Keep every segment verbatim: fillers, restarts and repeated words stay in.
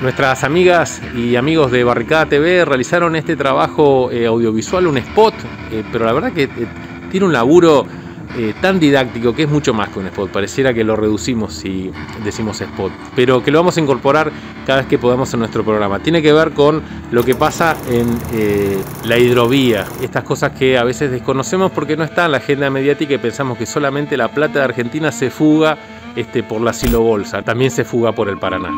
Nuestras amigas y amigos de Barricada T V realizaron este trabajo eh, audiovisual, un spot, eh, pero la verdad que eh, tiene un laburo eh, tan didáctico que es mucho más que un spot. Pareciera que lo reducimos si decimos spot, pero que lo vamos a incorporar cada vez que podamos en nuestro programa. Tiene que ver con lo que pasa en eh, la hidrovía, estas cosas que a veces desconocemos porque no está en la agenda mediática y pensamos que solamente la plata de Argentina se fuga este, por la silobolsa, también se fuga por el Paraná.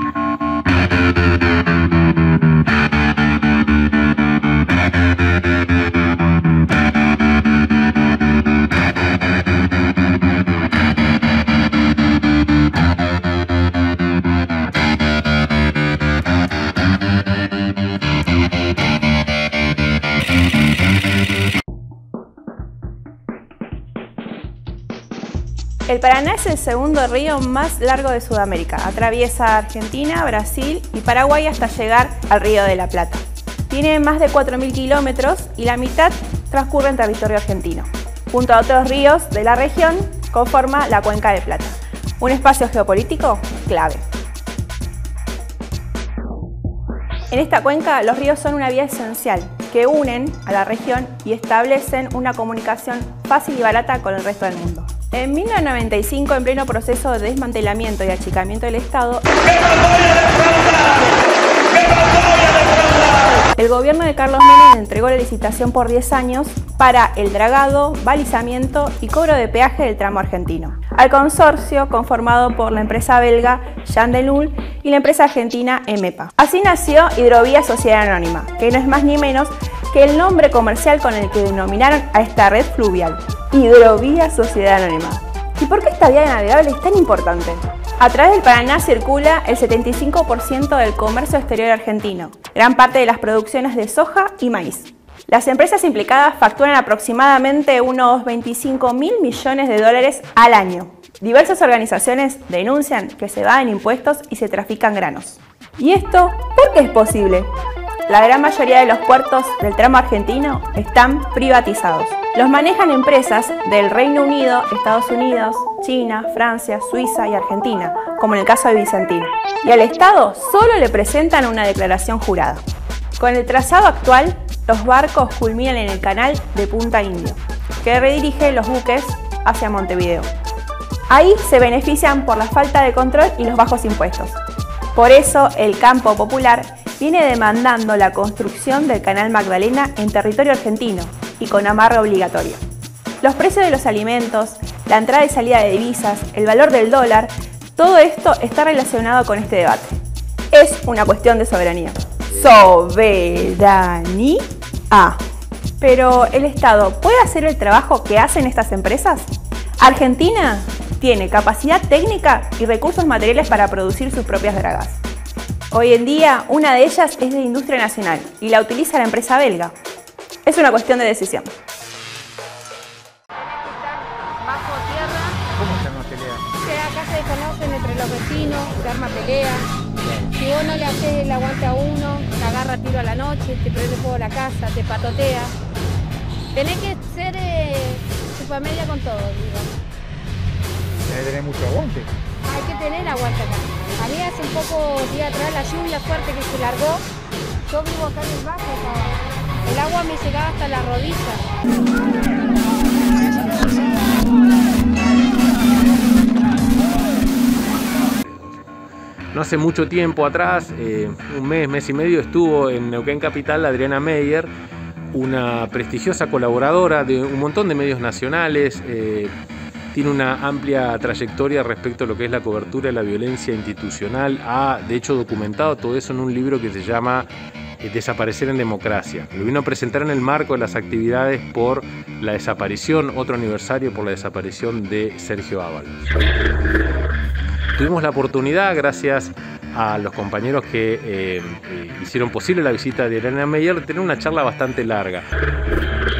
El Paraná es el segundo río más largo de Sudamérica. Atraviesa Argentina, Brasil y Paraguay hasta llegar al Río de la Plata. Tiene más de cuatro mil kilómetros y la mitad transcurre en territorio argentino. Junto a otros ríos de la región, conforma la Cuenca de Plata. Un espacio geopolítico clave. En esta cuenca, los ríos son una vía esencial que unen a la región y establecen una comunicación fácil y barata con el resto del mundo. En mil novecientos noventa y cinco, en pleno proceso de desmantelamiento y achicamiento del Estado, el gobierno de Carlos Menem entregó la licitación por diez años para el dragado, balizamiento y cobro de peaje del tramo argentino, al consorcio conformado por la empresa belga Jean Delul y la empresa argentina Emepa. Así nació Hidrovía Sociedad Anónima, que no es más ni menos que el nombre comercial con el que denominaron a esta red fluvial. Hidrovía Sociedad Anónima. ¿Y por qué esta vía navegable es tan importante? A través del Paraná circula el setenta y cinco por ciento del comercio exterior argentino, gran parte de las producciones de soja y maíz. Las empresas implicadas facturan aproximadamente unos veinticinco mil millones de dólares al año. Diversas organizaciones denuncian que se evaden impuestos y se trafican granos. ¿Y esto por qué es posible? La gran mayoría de los puertos del tramo argentino están privatizados. Los manejan empresas del Reino Unido, Estados Unidos, China, Francia, Suiza y Argentina, como en el caso de Vicentino. Y al Estado solo le presentan una declaración jurada. Con el trazado actual, los barcos culminan en el canal de Punta Indio, que redirige los buques hacia Montevideo. Ahí se benefician por la falta de control y los bajos impuestos. Por eso, el campo popular viene demandando la construcción del Canal Magdalena en territorio argentino y con amarre obligatorio. Los precios de los alimentos, la entrada y salida de divisas, el valor del dólar, todo esto está relacionado con este debate. Es una cuestión de soberanía. ¡Soberanía! Pero, ¿el Estado puede hacer el trabajo que hacen estas empresas? Argentina tiene capacidad técnica y recursos materiales para producir sus propias dragas. Hoy en día, una de ellas es de industria nacional y la utiliza la empresa belga. Es una cuestión de decisión. Bajo tierra. ¿Cómo se arma pelea? O sea, acá se desconocen entre los vecinos, se arma pelea. Si vos no le haces el aguante a uno, te agarra tiro a la noche, te prende fuego la casa, te patotea. Tenés que ser eh, tu familia con todo, digo. Tenés que tener mucho aguante. Hay que tener aguante acá. A mí hace un poco día atrás la lluvia fuerte que se largó, yo vivo acá en el bajo, ¿no? El agua me llegaba hasta la rodilla. No hace mucho tiempo atrás, eh, un mes, mes y medio, estuvo en Neuquén Capital Adriana Meyer, una prestigiosa colaboradora de un montón de medios nacionales. eh, Tiene una amplia trayectoria respecto a lo que es la cobertura de la violencia institucional. Ha, de hecho, documentado todo eso en un libro que se llama Desaparecer en Democracia. Lo vino a presentar en el marco de las actividades por la desaparición, otro aniversario por la desaparición de Sergio Ábalos. Tuvimos la oportunidad, gracias a los compañeros que eh, hicieron posible la visita de Adriana Meyer, tener una charla bastante larga.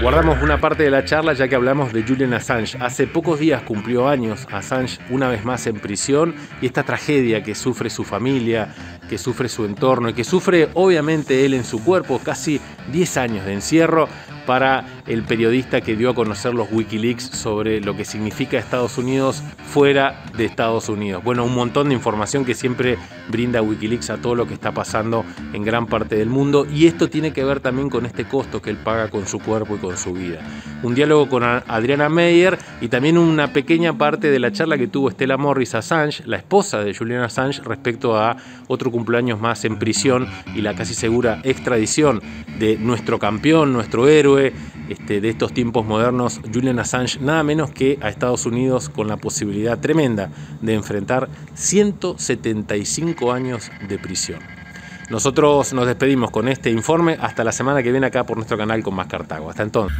Guardamos una parte de la charla ya que hablamos de Julian Assange. Hace pocos días cumplió años Assange, una vez más en prisión, y esta tragedia que sufre su familia, que sufre su entorno y que sufre obviamente él en su cuerpo, casi diez años de encierro para el periodista que dio a conocer los WikiLeaks sobre lo que significa Estados Unidos fuera de Estados Unidos. Bueno, un montón de información que siempre brinda WikiLeaks a todo lo que está pasando en gran parte del mundo, y esto tiene que ver también con este costo que él paga con su cuerpo y con su vida. Un diálogo con Adriana Meyer y también una pequeña parte de la charla que tuvo Estela Morris Assange, la esposa de Julian Assange, respecto a otro cumpleaños más en prisión y la casi segura extradición de nuestro campeón, nuestro héroe este, de estos tiempos modernos, Julian Assange, nada menos que a Estados Unidos, con la posibilidad tremenda de enfrentar ciento setenta y cinco años de prisión. Nosotros nos despedimos con este informe. Hasta la semana que viene acá por nuestro canal con más Cartago. Hasta entonces.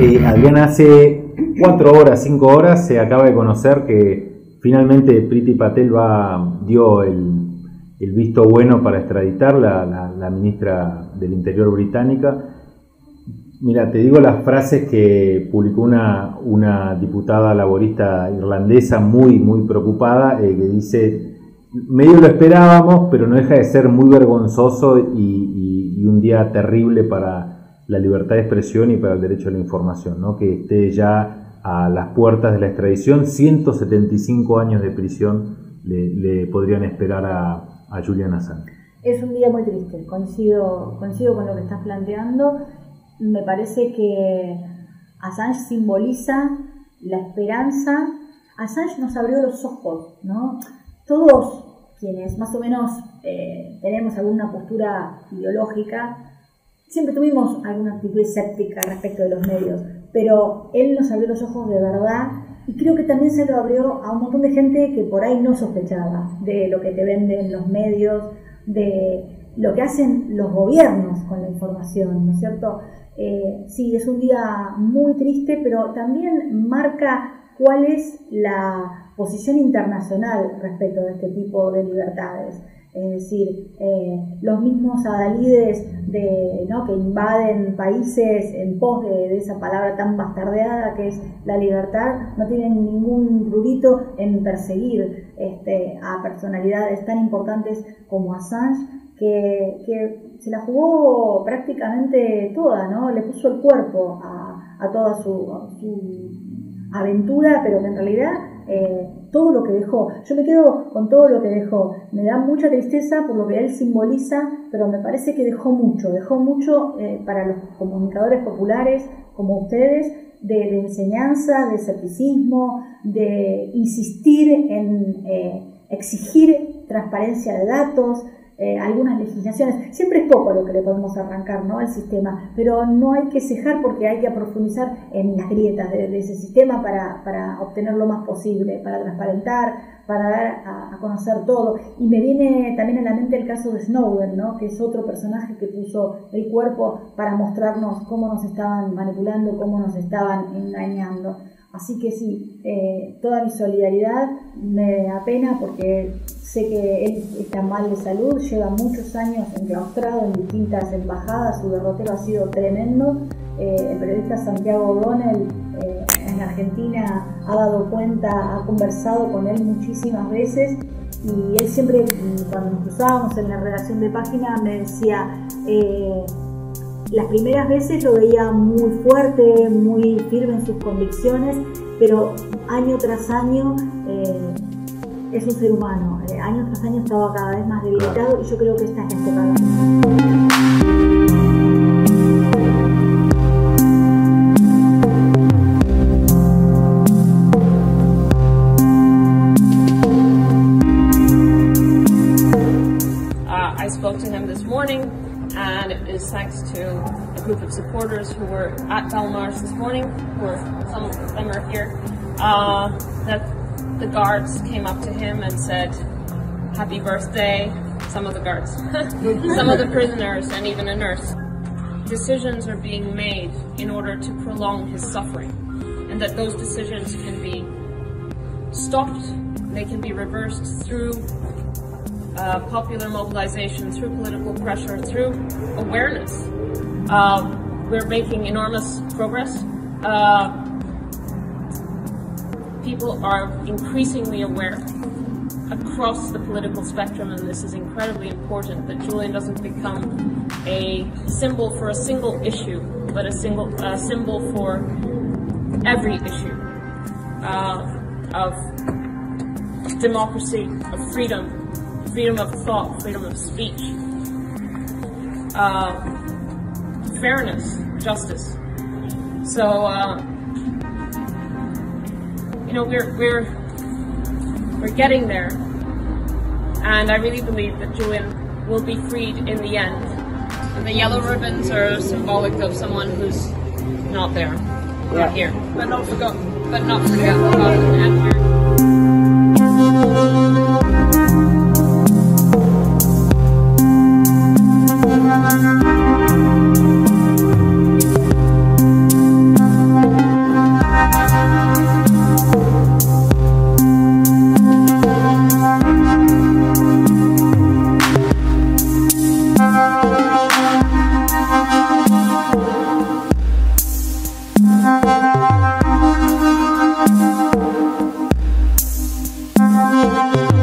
Eh, Adriana, hace cuatro horas, cinco horas, se acaba de conocer que finalmente Priti Patel va, dio el, el visto bueno para extraditar, la, la, la ministra del Interior británica. Mira, te digo las frases que publicó una, una diputada laborista irlandesa muy, muy preocupada, eh, que dice, medio lo esperábamos, pero no deja de ser muy vergonzoso y, y, y un día terrible para la libertad de expresión y para el derecho a la información, ¿no? Que esté ya a las puertas de la extradición. ciento setenta y cinco años de prisión le, le podrían esperar a, a Julian Assange. Es un día muy triste, coincido, coincido con lo que estás planteando. Me parece que Assange simboliza la esperanza. Assange nos abrió los ojos, ¿no? Todos quienes más o menos eh, tenemos alguna postura ideológica, siempre tuvimos alguna actitud escéptica respecto de los medios, pero él nos abrió los ojos de verdad, y creo que también se lo abrió a un montón de gente que por ahí no sospechaba de lo que te venden los medios, de lo que hacen los gobiernos con la información, ¿no es cierto? Eh, sí, es un día muy triste, pero también marca cuál es la posición internacional respecto de este tipo de libertades. Es decir, eh, los mismos adalides de, ¿no? que invaden países en pos de, de esa palabra tan bastardeada que es la libertad, no tienen ningún prurito en perseguir este, a personalidades tan importantes como Assange, que, que se la jugó prácticamente toda, ¿no? Le puso el cuerpo a, a toda su, a su aventura, pero que en realidad... Eh, todo lo que dejó, yo me quedo con todo lo que dejó, me da mucha tristeza por lo que él simboliza, pero me parece que dejó mucho, dejó mucho eh, para los comunicadores populares como ustedes, de, de enseñanza, de escepticismo, de insistir en eh, exigir transparencia de datos, Eh, algunas legislaciones. Siempre es poco lo que le podemos arrancar, ¿no?, al sistema, pero no hay que cejar, porque hay que profundizar en las grietas de, de ese sistema para, para obtener lo más posible, para transparentar, para dar a, a conocer todo. Y me viene también a la mente el caso de Snowden, ¿no?, que es otro personaje que puso el cuerpo para mostrarnos cómo nos estaban manipulando, cómo nos estaban engañando. Así que sí, eh, toda mi solidaridad, me apena porque sé que él está mal de salud, lleva muchos años enclaustrado en distintas embajadas, su derrotero ha sido tremendo. Eh, el periodista Santiago O'Donnell eh, en Argentina ha dado cuenta, ha conversado con él muchísimas veces, y él siempre, cuando nos cruzábamos en la redacción de página, me decía... Eh, las primeras veces lo veía muy fuerte, muy firme en sus convicciones, pero año tras año eh, es un ser humano. Eh, año tras año estaba cada vez más debilitado, y yo creo que esta es la excepción. Thanks to a group of supporters who were at Belmarsh this morning, where some of them are here, uh, that the guards came up to him and said, happy birthday, some of the guards, some of the prisoners, and even a nurse. Decisions are being made in order to prolong his suffering, and that those decisions can be stopped, they can be reversed through Uh, popular mobilization, through political pressure, through awareness. Uh, we're making enormous progress. Uh, people are increasingly aware across the political spectrum, and this is incredibly important, that Julian doesn't become a symbol for a single issue, but a single a symbol for every issue uh, of democracy, of freedom, freedom of thought, freedom of speech, uh, fairness, justice. So, uh, you know, we're, we're We're getting there, and I really believe that Julian will be freed in the end. And the yellow ribbons are symbolic of someone who's not there, not here, but not forgotten, but not forgotten and here. Thank you.